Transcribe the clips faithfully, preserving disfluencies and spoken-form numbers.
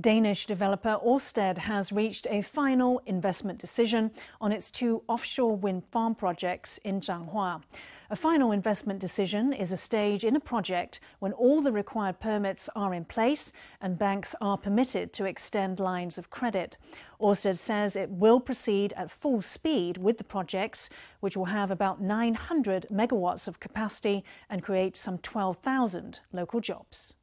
Danish developer Ørsted has reached a final investment decision on its two offshore wind farm projects in Changhua. A final investment decision is a stage in a project when all the required permits are in place and banks are permitted to extend lines of credit. Ørsted says it will proceed at full speed with the projects, which will have about nine hundred megawatts of capacity and create some twelve thousand local jobs.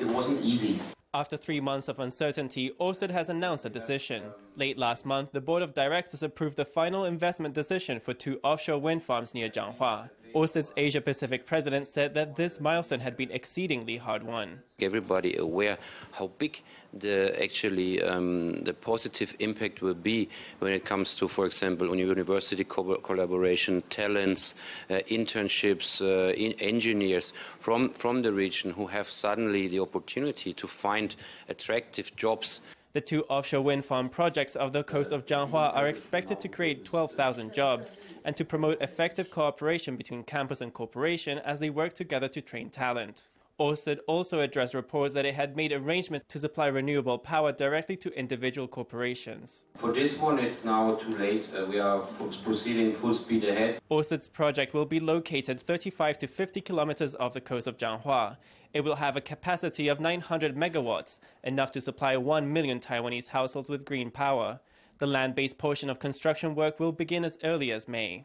It wasn't easy. After three months of uncertainty, Ørsted has announced a decision. Late last month, the board of directors approved the final investment decision for two offshore wind farms near Changhua. Ørsted's Asia Pacific president said that this milestone had been exceedingly hard won. Everybody aware how big the actually um, the positive impact will be when it comes to, for example, university co collaboration, talents, uh, internships, uh, in engineers from from the region who have suddenly the opportunity to find attractive jobs. The two offshore wind farm projects off the coast of Changhua are expected to create twelve thousand jobs and to promote effective cooperation between campus and corporation as they work together to train talent. Ørsted also addressed reports that it had made arrangements to supply renewable power directly to individual corporations. For this one, it's now too late. Uh, we are proceeding full speed ahead. Ørsted's project will be located thirty-five to fifty kilometers off the coast of Changhua. It will have a capacity of nine hundred megawatts, enough to supply one million Taiwanese households with green power. The land-based portion of construction work will begin as early as May.